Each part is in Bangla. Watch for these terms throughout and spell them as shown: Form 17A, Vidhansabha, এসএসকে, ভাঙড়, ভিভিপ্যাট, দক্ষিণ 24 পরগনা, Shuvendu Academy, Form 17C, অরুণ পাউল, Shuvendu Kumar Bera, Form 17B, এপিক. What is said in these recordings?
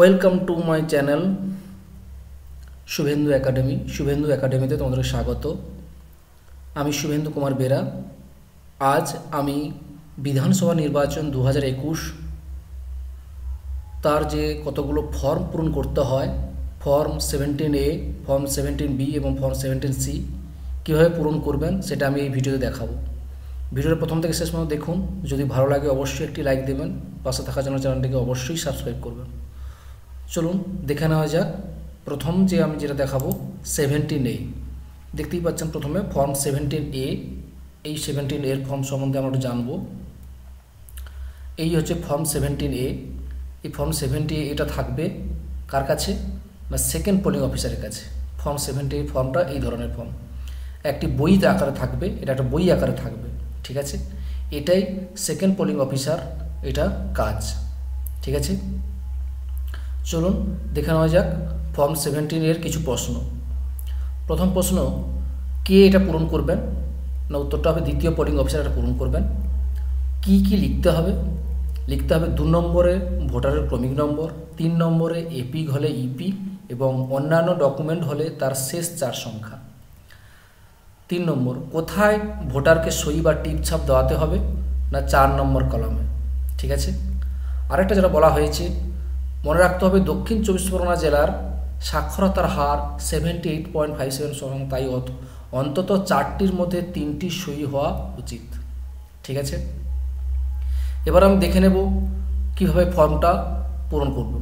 Welcome to my channel Shuvendu Academy. Shuvendu Academy te tomader shagoto. Ami Shuvendu Kumar Bera. Aaj ami Vidhansabha nirbachan 2021 tar je kotogulo form puron korte hoy form 17A, form 17B ebong form 17C kibhabe puron korben seta ami ei videote dekhabo. ভিডিওর প্রথম থেকে শেষ পর্যন্ত দেখুন যদি ভালো লাগে অবশ্যই একটি লাইক দিবেন পাশে থাকা চ্যানেলটিকে অবশ্যই সাবস্ক্রাইব করবেন চলুন দেখে নেওয়া যাক প্রথম যে আমি যেটা দেখাবো 17A দেখতেই পাচ্ছেন প্রথমে ফর্ম 17A এই 17A এর ফর্ম সম্বন্ধে আমরা জানবো এই হচ্ছে ফর্ম 17A এই ফর্ম 17A এটা থাকবে কার কাছে না সেকেন্ড পোলিং অফিসারের কাছে ফর্ম 17A ফর্মটা এই ধরনের ফর্ম একটি বইয়ের আকারে থাকবে এটা একটা বই আকারে থাকবে ঠিক আছে এটাই সেকেন্ড পোলিং অফিসার এটা কাজ ঠিক আছে চলুন দেখা নেওয়া যাক ফর্ম 17 এর কিছু প্রশ্ন প্রথম প্রশ্ন কে এটা পূরণ করবেন না উত্তরটা হবে দ্বিতীয় পোলিং অফিসার এটা পূরণ করবেন কি কি লিখতে হবে 2 নম্বরে ভোটারের ক্রমিক নম্বর 3 নম্বরে এপি হলে ইপি এবং অন্যান্য ডকুমেন্ট হলে তার শেষ চার সংখ্যা 3 নম্বর কোথায় ভোটারকে সই বা টিপ ছাপ দেওয়াতে হবে না 4 নম্বর কলামে ঠিক আছে আরেকটা যেটা বলা হয়েছে মনে রাখতে হবে দক্ষিণ 24 পরগনা জেলার সাক্ষরতার হার 78.57% তাই অন্তত 4টির মধ্যে 3টি সই হওয়া উচিত ঠিক আছে এবার আমি দেখে নেব কিভাবে ফর্মটা পূরণ করব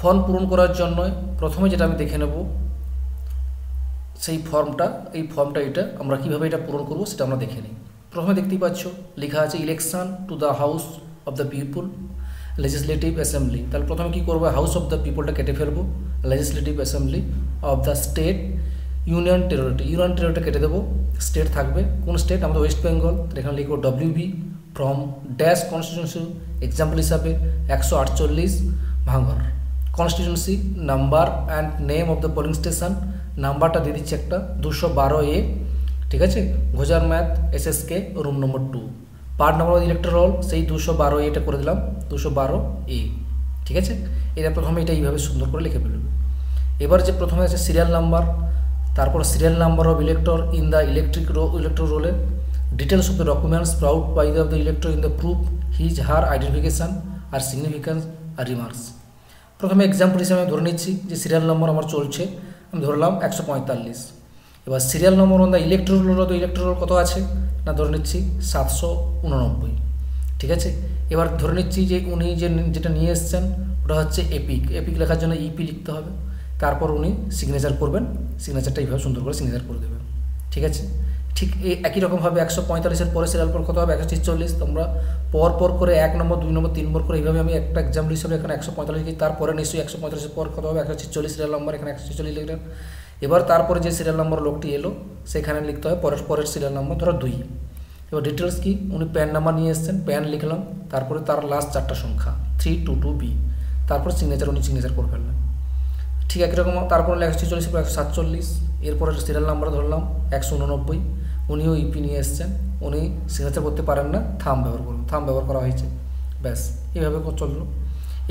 ফর্ম পূরণ করার জন্য প্রথমে যেটা আমি দেখে নেব সেই ফর্মটা এই ফর্মটা এটা আমরা কিভাবে এটা পূরণ করব সেটা আমরা দেখে নেই প্রথমে দেখতেই পাচ্ছো লেখা আছে election to the house of the people legislative assembly তাহলে প্রথমে কি করব হাউস অফ দা পিপলটা কেটে ফেলব legislative assembly of the state union টেরিটরিটা কেটে দেব স্টেট থাকবে কোন স্টেট আমাদের ওয়েস্ট বেঙ্গল এখানে লিখব WB from dash constituency example হিসাবে 148 ভাঙড় constituency number and name of the polling station নাম্বারটা দিয়ে দিচ্ছি একটা 212A ঠিক আছে গোজার ম্যাথ এসএসকে room number 2 part number of elector roll সেই 212A এটা করে দিলাম 212A ঠিক আছে এটা প্রথমে এটা এইভাবে সুন্দর করে লিখে ফেলব এবার যে প্রথমে আছে সিরিয়াল নাম্বার তারপর serial number of elector in the electric roll elector রোলে details of the documents proud by the of the elector in the proof his her identification আর সিগনিফিকেন্স আর রিমার্কস প্রথমে एग्जांपल হিসেবে ধরে নিচ্ছি যে সিরিয়াল নাম্বার আমার চলছে हम ধরলাম 145 এবার serial number on the electric roll তো ইলেকট্রিক রোল কত আছে না ধরে নেছি 789 ঠিক আছে এবার ধরে নেছি যে উনি যে যেটা নিয়ে আসছেন ওটা হচ্ছে এপিক এপিক লেখার জন্য ইপি লিখতে হবে তারপর উনি সিগনেচার করবেন সিগনেচারটা এইভাবে সুন্দর করে সিগনেচার করে দেবেন ঠিক আছে ঠিক এই একই রকম ভাবে 145 এর পরে সিরিয়াল পর কত হবে 146 তোমরা পর পর করে 1 নম্বর 2 নম্বর 3 নম্বর করে এইভাবে আমি একটা एग्जांपल হিসেবে এখানে 145 কি তারপরে নিশ্চয়ই 145 এর পর কত হবে 146 সিরিয়াল নাম্বার এখানে 146 লিখলাম এবার তারপরে যে সিরিয়াল নাম্বার লোকটি এলো সেখানে লিখতে হয় পরের সিরিয়াল নাম্বার ধরো 2 এবার ডিটেইলস কি উনি প্যান নাম্বার নিয়ে আসছেন প্যান লিখলাম তারপরে তার লাস্ট চারটা সংখ্যা 322B তারপর সিগনেচার উনি সিগনেচার করে ফেললেন ঠিক একই রকম তারপরে 146 পর 147 এর পরের সিরিয়াল নাম্বার ধরলাম 189 উনিও ইপি নিয়ে আসছেন উনি সিগনেচার করতে পারেন না থাম ব্যবহার করুন থাম ব্যবহার করা হয়েছে ব্যাস এইভাবে চললো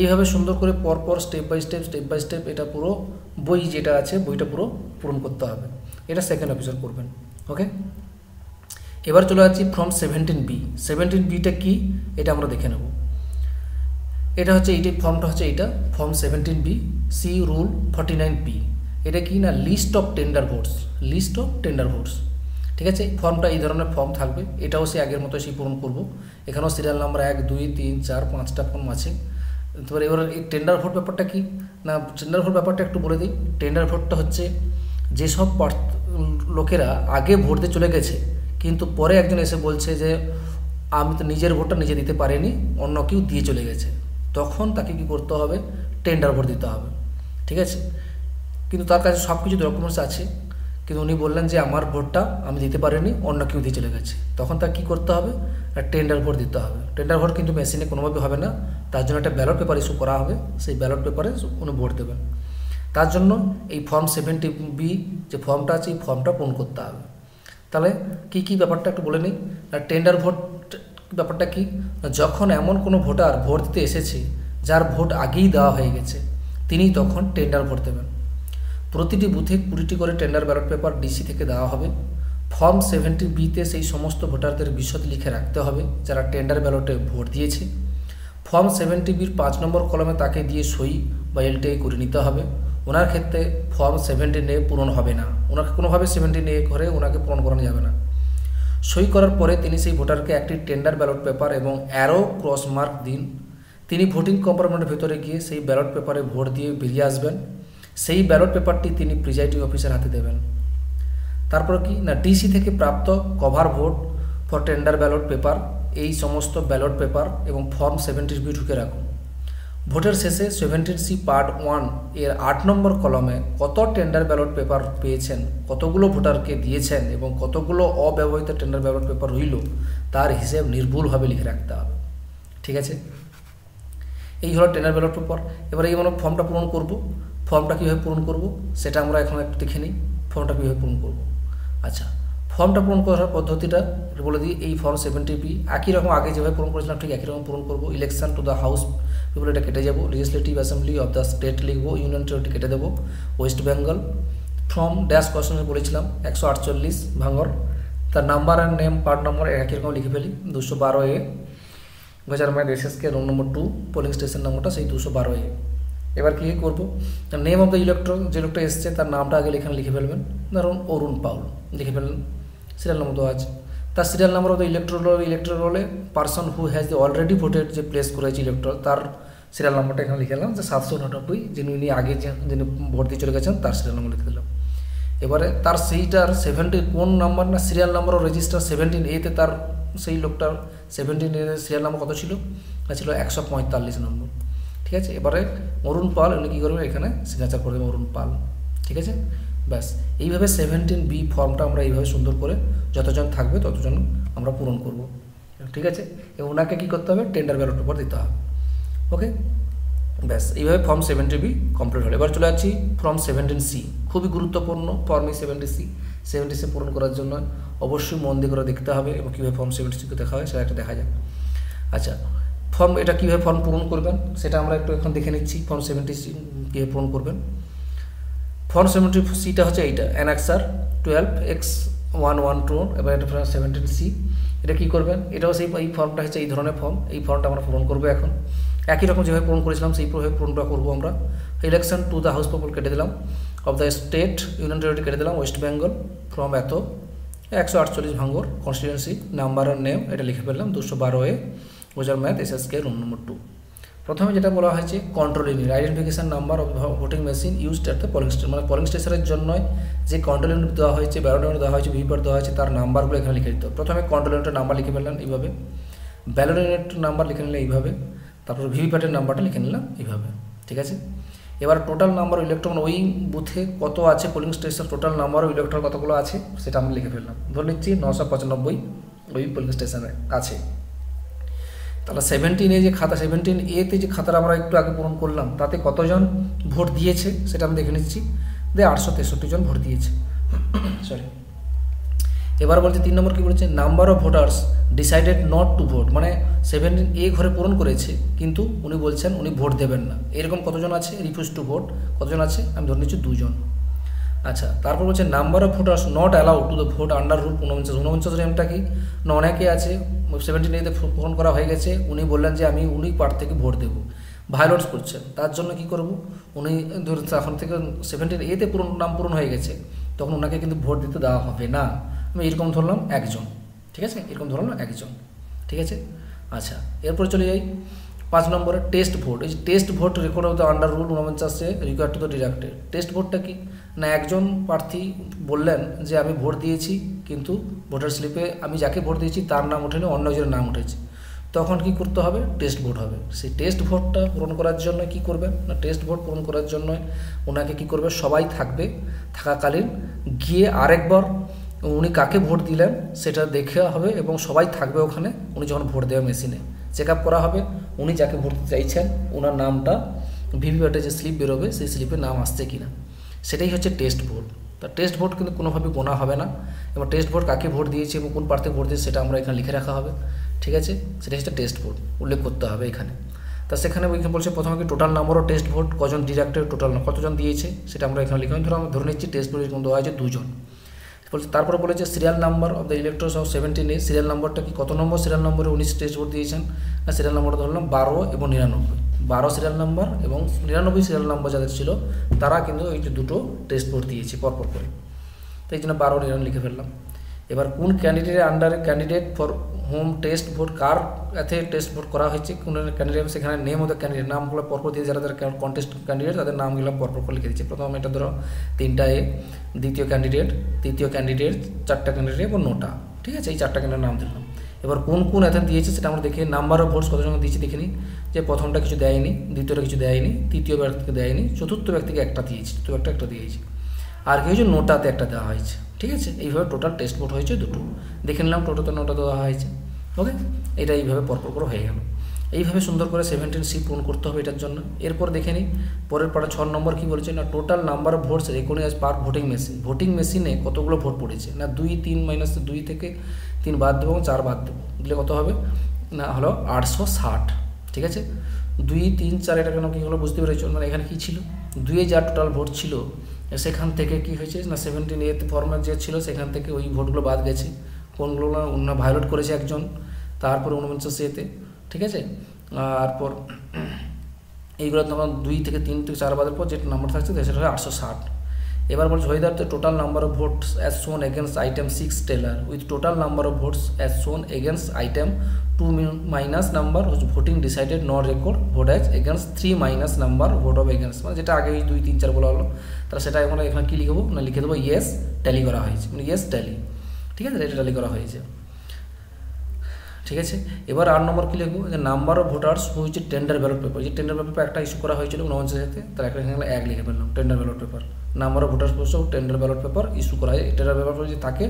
এইভাবে সুন্দর করে পর পর স্টেপ বাই স্টেপ এটা পুরো বই যেটা আছে বইটা পুরো পূরণ করতে হবে এটা সেকেন্ড অফিসার করবেন ওকে এবার চলে আসি ফর্ম 17B 17B টা কি এটা আমরা দেখে নেব এটা হচ্ছে এই ফর্মটা হচ্ছে এটা form 17B C rule 49B এটা কি না লিস্ট অফ টেন্ডার ভোটস ঠিক আছে ফর্মটা এই ধরনের ফর্ম থাকবে এটাও সেই আগের মতই সেই পূরণ করব এখানেও সিরিয়াল নাম্বার 1 2 3 4 5টা ফর্ম আছে তারপর এবারে এই টেন্ডার ভোট ব্যাপারটা কি না টেন্ডার ভোট ব্যাপারটা একটু বলে দিই টেন্ডার ভোটটা হচ্ছে যে সব লোকেরা আগে ভোট দিয়ে চলে গেছে কিন্তু পরে একজন এসে বলছে যে আমি তো নিজের ভোটটা নিজে দিতে পারিনি অন্য কেউ দিয়ে চলে গেছে তখন তাকে কি করতে হবে টেন্ডার ভোট দিতে হবে ঠিক আছে কিন্তু তার কাছে সবকিছু ডকুমেন্টস আছে কিন্তু উনি বললেন যে আমার ভোটটা আমি দিতে পারিনি অন্য কেউ দিয়ে চলে গেছে তখন তা কি করতে হবে টেন্ডার ভোট দিতে হবে টেন্ডার ভোট কিন্তু মেশিনে কোনোভাবে হবে না তার জন্য একটা ব্যালট পেপার ইস্যু করা হবে সেই ব্যালট পেপারে উনি ভোট দেবেন তার জন্য এই ফর্ম 17B যে ফর্মটা আছে এই ফর্মটা পূরণ করতে হবে তাহলে কি কি ব্যাপারটা একটু বলে নিই টেন্ডার ভোট ব্যাপারটা কি যখন এমন কোনো ভোটার ভোট দিতে এসেছে যার ভোট আগেই দেওয়া হয়ে গেছে তিনি তখন টেন্ডার ভোট দেবেন। প্রতিটি বুথে 20টি করে টেন্ডার ব্যালট পেপার ডিসি থেকে দেওয়া হবে। ফর্ম 17Bতে সেই সমস্ত ভোটারদের বিশদ লিখে রাখতে হবে যারা টেন্ডার ব্যালটে ভোট দিয়েছে। ফর্ম 17Bর 5 নম্বর কলমে তাকে দিয়ে সই বা এলটিআই করে নিতে হবে। ওনার ক্ষেত্রে ফর্ম 17A পূরণ হবে না, ওনাকে কোনোভাবে 17A করে ওনাকে পূরণ করানো যাবে না। সই করার পরে তিনি সেই ভোটারকে একটি টেন্ডার ব্যালট পেপার এবং অ্যারো ক্রস মার্ক দিন। তিনি ভোটিং কম্পার্টমেন্টের ভেতরে গিয়ে সেই ব্যালট পেপারে ভোট দিয়ে বেরিয়ে আসবেন। সেই ব্যালট পেপারটি তিনি প্রিজাইডিং অফিসার হাতে দেবেন। তারপর কি না ডিসি থেকে প্রাপ্ত cover vote for tender ballot paper, এই সমস্ত ব্যালট পেপার এবং ফর্ম 17B ঢুকে রাখুন। ভোটের শেষে 17C পার্ট 1 এর 8 নম্বর কলমে কত টেন্ডার ব্যালট পেপার পেয়েছেন, কতগুলো ভোটারকে দিয়েছেন এবং কতগুলো অব্যবহৃত টেন্ডার ব্যালট পেপার রইল তার হিসেব নির্ভুলভাবে লিখে রাখতে হবে। ঠিক আছে, এই হলো টেন্ডার ব্যালট পেপার। এবার এই আমরা ফর্মটা পূরণ করব। ফর্মটা কীভাবে পূরণ করব সেটা আমরা এখন একটু দেখে নিই। ফর্মটা কীভাবে পূরণ করব, আচ্ছা ফর্মটা পূরণ করার পদ্ধতিটা বলে দিই। এই ফর্ম 17B একই রকম আগে যেভাবে পূরণ করেছিলাম ঠিক একই রকম পূরণ করবো। Election to the house people এটা কেটে যাবো। Legislative assembly of the state লিখবো, ইউনিয়ন টেরিটরি কেটে দেবো। ওয়েস্ট বেঙ্গল ফ্রম ড্যাশ কোয়েশ্চনে বলেছিলাম 148 ভাঙর, তার number and name part number একই রকম লিখে ফেলি। 212A 2000 এসএসকে room number 2 polling station নম্বরটা সেই 212A। এবার কী করবো নেম অফ দ্য ইলেকট্রন যে লোকটা এসছে তার নামটা আগে এখানে লিখে ফেলবেন, ধরুন অরুণ পাউল লিখে ফেললেন। সিরিয়াল নম্বর দেওয়া আছে, তার serial number of the electron roll, electron রোলে person who has the already voted যে প্লেস করেছে ইলেকট্রন তার সিরিয়াল নম্বরটা এখানে লিখে দিলাম, যে 799 যিনি উনি আগে যিনি ভোট দিয়ে চলে গেছেন তার সিরিয়াল নম্বর লিখে দিলাম। এবারে তার সেইটার 17 কোন নাম্বার না সিরিয়াল নম্বর ও রেজিস্টার 17Aতে তার সেই লোকটার 17A সিরিয়াল নম্বর কত ছিল, তা ছিল 145 নম্বর। ঠিক আছে, এবারে অরুণ পাল উনি কী করবেন এখানে সিগনেচার করে দেবেন, অরুণ পাল। ঠিক আছে, ব্যাস এইভাবে 17B ফর্মটা আমরা এইভাবে সুন্দর করে যতজন থাকবে ততজন আমরা পূরণ করব। ঠিক আছে, এবং ওনাকে কী করতে হবে টেন্ডার ব্যালট পেপার দিতে হবে। ওকে, ব্যাস এইভাবে ফর্ম 17B কমপ্লিট হলো। এবার চলে যাচ্ছি ফর্ম 17C, খুবই গুরুত্বপূর্ণ ফর্মই 17C পূরণ করার জন্য অবশ্যই মন দিয়ে করে দেখতে হবে এবং কীভাবে ফর্ম 17Cকে দেখা হয় সেটা একটা দেখা যায়। আচ্ছা ফর্ম এটা কীভাবে ফর্ম পূরণ করবেন সেটা আমরা একটু এখন দেখে নিচ্ছি। ফর্ম 17C কীভাবে পূরণ করবেন। ফর্ম 17Cটা হচ্ছে এইটা অ্যানাক্সার 12X112, এবার এটা ফর্ম 17C এটা কী করবেন, এটাও সেই এই ফর্মটা হচ্ছে এই ধরনের ফর্ম। এই ফর্মটা আমরা পূরণ করবো এখন একই রকম যেভাবে পূরণ করেছিলাম সেইভাবে পূরণটা করবো আমরা। Election to the house people কেটে দিলাম, of the state union territory কেটে দিলাম, ওয়েস্ট বেঙ্গল ফ্রম এত 148 ভাঙ্গর কনস্টিটিউয়েন্সি নাম্বার আর নেম এটা লিখে ফেললাম 212A ওজার ম্যাথ এসএসকে রুম নম্বর 2। প্রথমে যেটা বলা হয়েছে control unit identification number of voting machine used at the polling station, মানে পোলিং স্টেশনের জন্য যে কন্ট্রোল ইউনিট দেওয়া হয়েছে, ব্যালট ইউনিট দেওয়া হয়েছে, ভিভিপ্যাট দেওয়া হয়েছে তার নাম্বারগুলো এখানে লিখে দিতে হবে। প্রথমে কন্ট্রোল ইউনিটের নাম্বার লিখে ফেললেন এইভাবে, ব্যালট ইউনিট নাম্বার লিখে নিলেন এইভাবে, তারপর ভিভিপ্যাটের নাম্বারটা লিখে নিলাম এইভাবে। ঠিক আছে, এবার টোটাল নাম্বার ইলেকট্রন ওই বুথে কত আছে, পোলিং স্টেশন টোটাল নাম্বার ও ইলেকট্রন কতগুলো আছে সেটা আমি লিখে ফেললাম। ধরে নিচ্ছি 995 ওই পোলিং স্টেশনে আছে। তাহলে 17A যে খাতা, 17Aতে যে খাতাটা আমরা একটু আগে পূরণ করলাম তাতে কতজন ভোট দিয়েছে সেটা আমি দেখে নিচ্ছি, যে 863 জন ভোট দিয়েছে। সরি, এবার বলছে 3 নম্বর কী বলেছে, number of voters decided not to vote, মানে 17A ঘরে পূরণ করেছে কিন্তু উনি বলছেন উনি ভোট দেবেন না, এরকম কতজন আছে। রিফিউজ টু ভোট কতজন আছে আমি ধরে নিচ্ছি 2 জন। আচ্ছা, তারপর বলছে number of voters not allowed to the vote under rule 49 এমটা কি না অনেকে আছে 17Aতে পূরণ করা হয়ে গেছে, উনি বললেন যে আমি উনি পার্ট থেকে ভোট দেবো, ভায়োলেন্স করছেন, তার জন্য কি করব উনি ধরুন এখন থেকে 17Aতে পূরণ নাম পূরণ হয়ে গেছে তখন ওনাকে কিন্তু ভোট দিতে দেওয়া হবে না। আমি এরকম ধরলাম 1 জন। ঠিক আছে, এরকম ধরলাম 1 জন। ঠিক আছে, আচ্ছা এরপরে চলে যাই 5 নম্বরে টেস্ট ভোট। এই যে test vote record of the under rule 49 require to the deducted, test ভোটটা কি না একজন প্রার্থী বললেন যে আমি ভোট দিয়েছি কিন্তু ভোটার স্লিপে আমি যাকে ভোট দিয়েছি তার নাম ওঠেনি, অন্যজনের নাম উঠেছে, তখন কি করতে হবে টেস্ট ভোট হবে। সেই টেস্ট ভোটটা পূরণ করার জন্য কি করবেন না টেস্ট ভোট পূরণ করার জন্য ওনাকে কি করবে সবাই থাকবে, থাকাকালীন গিয়ে আরেকবার উনি কাকে ভোট দিলেন সেটা দেখে হবে এবং সবাই থাকবে ওখানে। উনি যখন ভোট দেওয়া মেশিনে চেক আপ করা হবে উনি যাকে ভোট দিতে চাইছেন ওনার নামটা ভিভিপ্যাটে যে স্লিপ বেরোবে সেই স্লিপে নাম আসছে কিনা সেটাই হচ্ছে টেস্ট ভোট। তা টেস্ট ভোট কিন্তু কোনোভাবে গোনা হবে না, এবং টেস্ট ভোট কাকে ভোট দিয়েছে এবং কোন প্রার্থী ভোট দিয়েছে সেটা আমরা এখানে লিখে রাখা হবে। ঠিক আছে, সেটা হচ্ছে টেস্ট ভোট উল্লেখ করতে হবে এখানে। তা সেখানে এখানে বলছে প্রথমে কি total number of test vote কজন ডিডাক্টেড টোটাল কতজন দিয়েছে সেটা আমরা এখানে লিখলাম। ধরে নিচ্ছি টেস্ট ভোট এরকম দেওয়া আছে দুজন। তারপরে বলেছে serial number of the electors of 17A serial নাম্বারটা কি কত নম্বর সিরিয়াল নম্বরে 19 টেস্ট ভোট দিয়েছেন না সিরিয়াল নাম্বারটা ধরলাম 12 এবং 99 12 সিরিয়াল নাম্বার এবং 99 সিরিয়াল নাম্বার যাদের ছিল তারা কিন্তু এই দুটো টেস্ট ভোট দিয়েছে পরপর করে। তো এইজন্য 12 99 লিখে ফেললাম। এবার কোন ক্যান্ডিডেটের আন্ডারে candidate for home test vote কার এতে টেস্ট ভোট করা হয়েছে কোন ক্যান্ডিডেট সেখানে নেম অফ দ্য ক্যান্ডিডেট নামগুলো পরপর দিয়ে যারা যারা কন্টেস্ট ক্যান্ডিডেট তাদের নামগুলো পরপর করে লিখে দিয়েছে। প্রথম এটা ধরো 3টা A দ্বিতীয় ক্যান্ডিডেট তৃতীয় ক্যান্ডিডেট 4টা ক্যান্ডিডেট এবং 9টা ঠিক আছে এই 4টা ক্যান্ডিডেট নাম দিলাম। এবার কোন কোন এতে দিয়েছে সেটা আমরা দেখি নাম্বার অফ ভোটস কতজন দিয়েছে দেখে নিই যে প্রথমটা কিছু দেয়নি দ্বিতীয়টা কিছু দেয়নি তৃতীয় ব্যক্তিকে দেয়নি চতুর্থ ব্যক্তিকে একটা দিয়েছে তো একটা দিয়েছে আর কিছু 9টাতে একটা দেওয়া হয়েছে ঠিক আছে। এইভাবে টোটাল টেস্ট ভোট হয়েছে দুটো দেখে নিলাম টোটাল 9টা দেওয়া হয়েছে। ওকে এটা এইভাবে পরপর করে হয়ে গেল। এইভাবে সুন্দর করে 17C পূরণ করতে হবে এটার জন্য। এরপর দেখে নিই পরের পাড়া 6 নম্বর কী বলছে না total number of votes recognise per voting মেশিনে কতগুলো ভোট পড়েছে না 2 থেকে 3 বাদ দেবো 4 বাদ দেবো দিলে কত হবে না হলো 860 ঠিক আছে। 2 3 4 এটা কেন কী হলো বুঝতে পেরেছ মানে এখানে কী ছিল 2 যা টোটাল ভোট ছিল সেখান থেকে কী হয়েছে না 17A ফর্মের যে ছিল সেখান থেকে ওই ভোটগুলো বাদ গেছে কোনগুলো না অন্য ভায়োলেট করেছে একজন তারপর 49A ঠিক আছে। তারপর এইগুলো তোমার 2 থেকে 3 থেকে 4 বাদের পর যেটা নাম্বার থাকছে সেটা হয় 860। এবার বলছে হয়ে দাঁড়াতে total number of votes as shown against item 6 tally with total number of votes as shown against item 2 minus number whose voting decided not record vote as against 3 minus number vote of against মানে যেটা আগে 2 3 4 বলা হলো তাহলে সেটা এখন এখানে কী লিখবো না লিখে দেবো ইয়েস ট্যালি করা হয়েছে মানে ইয়েস ট্যালি ঠিক আছে এটা ট্যালি করা হয়েছে ঠিক আছে। এবার 8 নম্বর কী লিখবো যে নাম্বার অফ ভোটার্স হচ্ছে টেন্ডার ব্যালট পেপার যে টেন্ডার ব্যালট পেপার একটা ইস্যু করা হয়েছিল 49 সাথে তার একটা এখানে 1 লিখে ফেললাম tender ballot paper number of voters বলছে টেন্ডার ব্যালট পেপার ইস্যু করা হয় টেন্ডার ব্যালট পেপার যে থাকে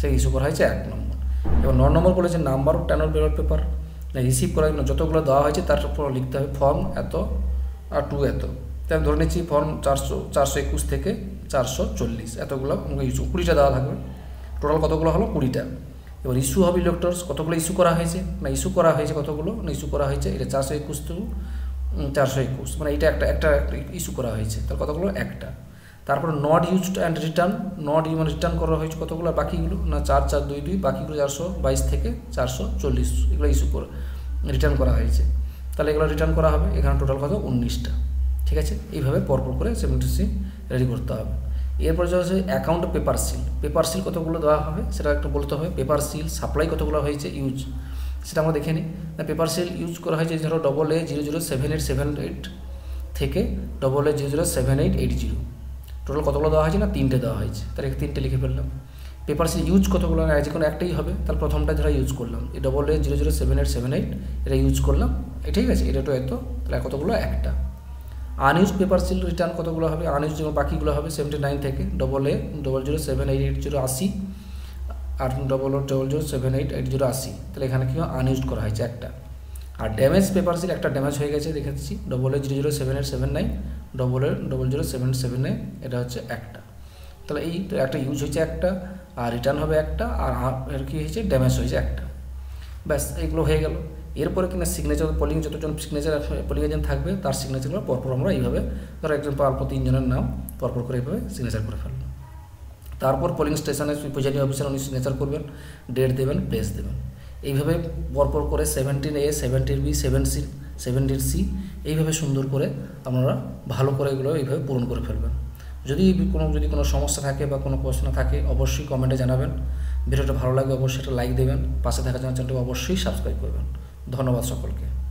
সেই ইস্যু করা হয়েছে 1 নম্বর। এবং 9 নম্বর বলেছে number of tender ballot paper receive করা হয় যতগুলো দেওয়া হয়েছে তার উপর লিখতে হবে ফর্ম এত আর 2 এত তাই আমি ধরে নিচ্ছি ফর্ম 421 থেকে 440 এতগুলো ইস্যু 20টা দেওয়া থাকবে টোটাল কতগুলো হলো 20টা। এবার ইস্যু হবে ইলেক্টরস কতগুলো ইস্যু করা হয়েছে না ইস্যু করা হয়েছে কতগুলো না ইস্যু করা হয়েছে এটা 421 মানে এটা একটা একটা ইস্যু করা হয়েছে তার কতগুলো একটা। তারপরে not used and return not মানে রিটার্ন করা হয়েছে কতগুলো বাকিগুলো না 4422 বাকিগুলো 422 থেকে 440 এগুলো ইস্যু করে রিটার্ন করা হয়েছে তাহলে এগুলো রিটার্ন করা হবে এখানে টোটাল কত 19টা ঠিক আছে। এইভাবে পরপর করে 17C রেডি করতে হবে। এরপর যে হচ্ছে অ্যাকাউন্ট পেপার সিল কতগুলো দেওয়া হবে সেটা একটু বলতে হবে পেপার সিল সাপ্লাই কতগুলো হয়েছে ইউজ সেটা আমরা দেখে নিই না পেপার সিল ইউজ করা হয়েছে ধরো AA 007878 থেকে AA 007880 টোটাল কতগুলো দেওয়া হয়েছে না 3টে দেওয়া হয়েছে তার 3টে লিখে ফেললাম। পেপার সিল ইউজ কতগুলো না যে কোনো একটাই হবে তাহলে প্রথমটা ধরো ইউজ করলাম এই AA 007878 এটা ইউজ করলাম ঠিক আছে এটা তো এত তাহলে কতগুলো একটা। আনইউজ পেপার সিল রিটার্ন কতগুলো হবে আনইউজ যেমন বাকিগুলো হবে 79 থেকে AA 007880 আর AA 007880 তাহলে এখানে কি হয় আনইউজ করা হয়েছে একটা। আর ড্যামেজ পেপার সিল একটা ড্যামেজ হয়ে গেছে দেখাচ্ছি AA 007879 AA 007879 এটা হচ্ছে একটা তাহলে এই একটা ইউজ হয়েছে একটা আর রিটার্ন হবে একটা আর কি হয়েছে ড্যামেজ হয়েছে একটা ব্যাস এগুলো হয়ে গেল। এরপরে কিনা সিগনেচার পোলিং যতজন সিগনেচার পোলিং এজেন্ট থাকবে তার সিগনেচারগুলো পরপর আমরা এইভাবে ধরো একজন পরপর 3 জনের নাম পরপর করে এইভাবে সিগনেচার করে ফেলবেন। তারপর পোলিং স্টেশনে প্রিসাইডিং অফিসার উনি সিগনেচার করবেন ডেট দেবেন প্লেস দেবেন এইভাবে পরপর করে 17A 17B 17C এইভাবে সুন্দর করে আপনারা ভালো করে এগুলো এইভাবে পূরণ করে ফেলবেন। যদি কোনো সমস্যা থাকে বা কোনো প্রশ্ন থাকে অবশ্যই কমেন্টে জানাবেন। ভিডিওটা ভালো লাগবে অবশ্যই একটা লাইক দেবেন পাশে থাকার জন্য চ্যানেলটা অবশ্যই সাবস্ক্রাইব করবেন। ধন্যবাদ সকলকে।